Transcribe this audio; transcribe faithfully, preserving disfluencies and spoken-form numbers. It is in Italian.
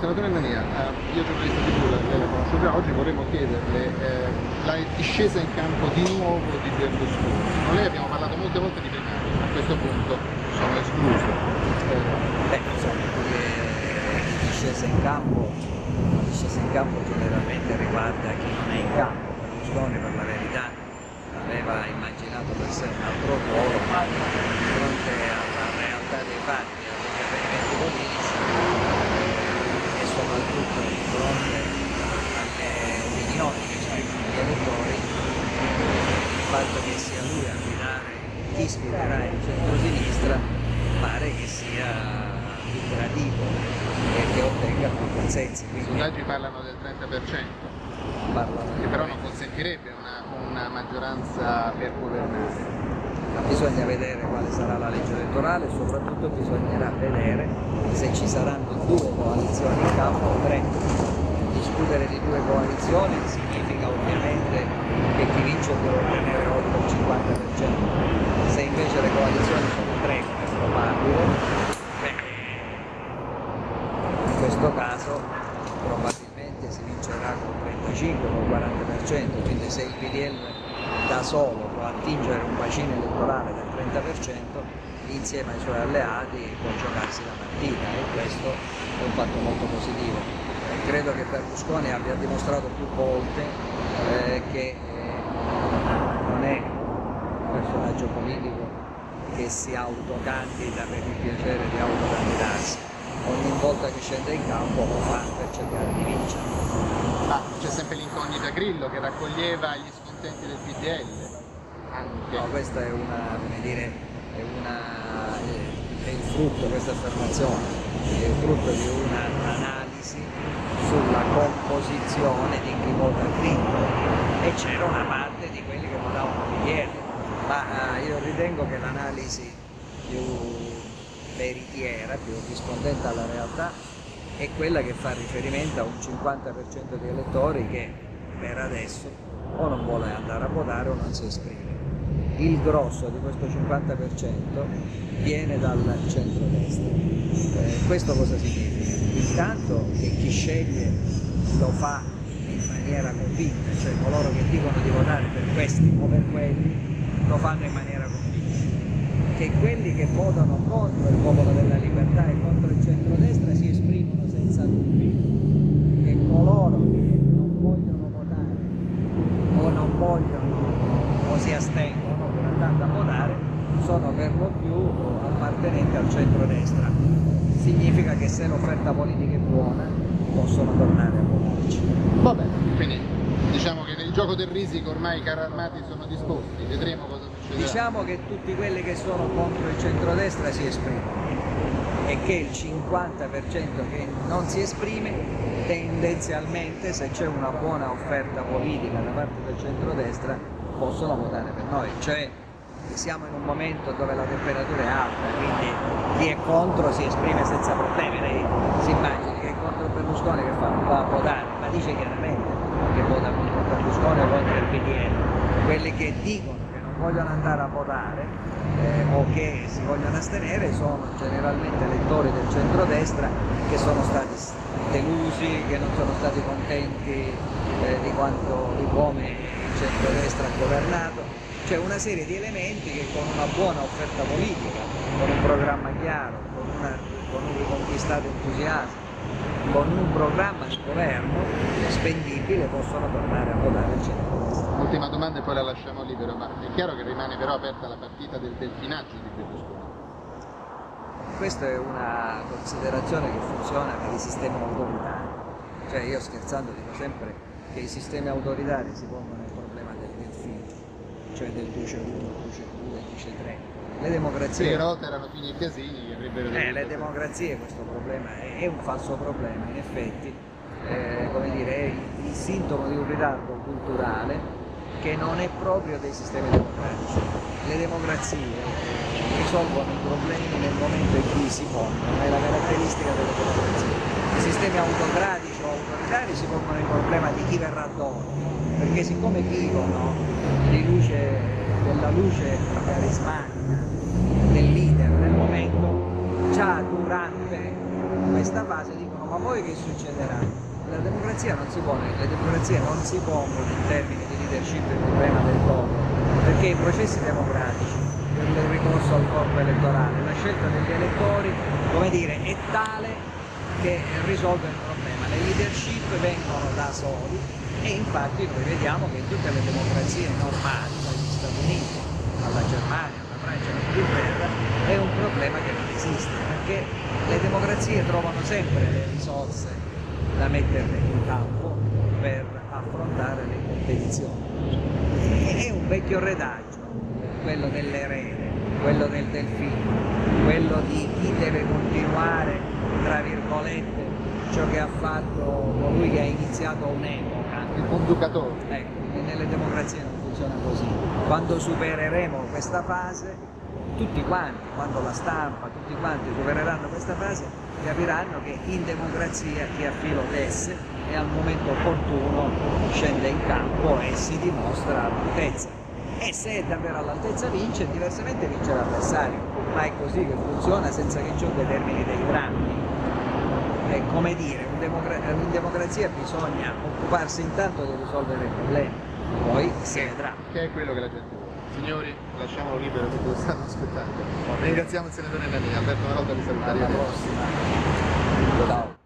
Senatore Nania, io giornalista di Grillo, lei la conosco già, oggi vorremmo chiederle eh, la discesa in campo di nuovo di Berlusconi. Con lei abbiamo parlato molte volte di penali, a questo punto sono escluso. Eh, Beh, insomma, la discesa in campo, la discesa in campo generalmente riguarda chi non è in campo. Berlusconi, per la verità, aveva immaginato per sé un altro ruolo, ma di fronte alla realtà dei fatti, agli avvenimenti politici, soprattutto di fronte alle opinioni che esprimono gli elettori, il fatto che sia lui a guidare chi guiderà il centro-sinistra pare che sia lucrativo e che ottenga più consensi. I sondaggi parlano del trenta per cento, parlano che però non consentirebbe una, una maggioranza per governare. Ma bisogna vedere quale sarà la legge elettorale e soprattutto bisognerà vedere se ci saranno due coalizioni in campo o tre. Discutere di due coalizioni significa ovviamente che chi vince deve ottenere oltre il cinquanta per cento. Se invece le coalizioni sono tre, come è probabile, beh, in questo caso probabilmente si vincerà con il trentacinque o il quaranta per cento, quindi se il P D L da solo può attingere un bacino elettorale del trenta per cento, insieme ai suoi alleati può giocarsi la partita, e questo è un fatto molto positivo. Eh, credo che Berlusconi abbia dimostrato più volte eh, che eh, non è un personaggio politico che si autocandida per il piacere di autocandidarsi. Ogni volta che scende in campo lo fa per cercare di vincere. Ah, c'è sempre l'incognita Grillo che raccoglieva gli scontenti del P D L. Anche. No, questa è una, come dire, è, una, è, è il frutto, questa affermazione, è il frutto di un'analisi sulla composizione di chi vota Grillo, e c'era una parte di quelli che votavano P D L, ma eh, io ritengo che l'analisi più veritiera, più rispondente alla realtà, è quella che fa riferimento a un cinquanta per cento di elettori che per adesso o non vuole andare a votare o non si esprime. Il grosso di questo cinquanta per cento viene dal centrodestra. Eh, questo cosa significa? Intanto che chi sceglie lo fa in maniera convinta, cioè coloro che dicono di votare per questi o per quelli lo fanno in maniera convinta. Che quelli che votano contro il Popolo della Libertà e contro il centrodestra si esprimono senza dubbi, e coloro che non vogliono votare o non vogliono o si astengono per andare a votare sono per lo più appartenenti al centrodestra. Significa che se l'offerta politica è buona possono tornare a votarci. Va bene, quindi diciamo che nel gioco del risico ormai i carri armati sono disposti, vedremo cosa succede. Diciamo che tutti quelli che sono contro il centrodestra si esprimono e che il cinquanta per cento che non si esprime tendenzialmente, se c'è una buona offerta politica da parte del centrodestra, possono votare per noi. Cioè siamo in un momento dove la temperatura è alta, quindi chi è contro si esprime senza problemi. Lei si immagina che è contro Berlusconi che fa, va a votare, ma dice chiaramente che vota contro Berlusconi o contro il P D L. Quelli che dicono vogliono andare a votare eh, o che si vogliono astenere sono generalmente elettori del centrodestra che sono stati delusi, che non sono stati contenti eh, di, quanto, di come il centrodestra ha governato. C'è una serie di elementi che con una buona offerta politica, con un programma chiaro, con, una, con un riconquistato entusiasmo, con un programma di governo spendibile possono tornare a votare il centrodestra. Ultima domanda e poi la lasciamo libero, ma è chiaro che rimane però aperta la partita del delfinaggio di Berlusconi. Questa è una considerazione che funziona per i sistemi autoritari. Cioè io scherzando dico sempre che i sistemi autoritari si pongono il problema del delfino, cioè del duce uno, duce due, duce tre. Le democrazie... Però erano fini e casini che avrebbero... Eh, le democrazie questo problema è, è un falso problema, in effetti, eh, come dire, è il, il sintomo di un ritardo culturale che non è proprio dei sistemi democratici. Le democrazie risolvono i problemi nel momento in cui si pongono, è la caratteristica delle democrazie. I sistemi autocratici o autoritari si pongono il problema di chi verrà dopo, perché siccome vivono di luce, della luce carismatica, del leader, del momento, già durante questa fase dicono ma voi poi che succederà? La democrazia non si pone, la democrazia non si pongono in termini di leadership il problema del popolo, perché i processi democratici, il ricorso al corpo elettorale, la scelta degli elettori, come dire, è tale che risolve il problema. Le leadership vengono da soli e infatti noi vediamo che in tutte le democrazie normali, dagli Stati Uniti alla Germania, alla Francia, all'Inghilterra, è un problema che non esiste, perché le democrazie trovano sempre le risorse da metterle in campo per affrontare le competizioni. E è un vecchio redaggio, quello dell'erede, quello del delfino, quello di chi deve continuare, tra virgolette, ciò che ha fatto colui che ha iniziato un'epoca. Il conducatore. Ecco, e nelle democrazie non funziona così. Quando supereremo questa fase, tutti quanti, quando la stampa, tutti quanti supereranno questa fase, capiranno che in democrazia chi ha filo tesse e al momento opportuno scende in campo e si dimostra all'altezza. E se è davvero all'altezza vince, diversamente vince l'avversario, ma è così che funziona senza che ciò determini dei drammi. È come dire, in democra democrazia bisogna occuparsi intanto di risolvere il problema, poi si vedrà. Che è quello che la gente vuole. Signori, lasciamolo libero perché lo stanno aspettando. Ringraziamo il senatore Nania, Alberto Marolda vi saluta. Alla prossima. Ciao.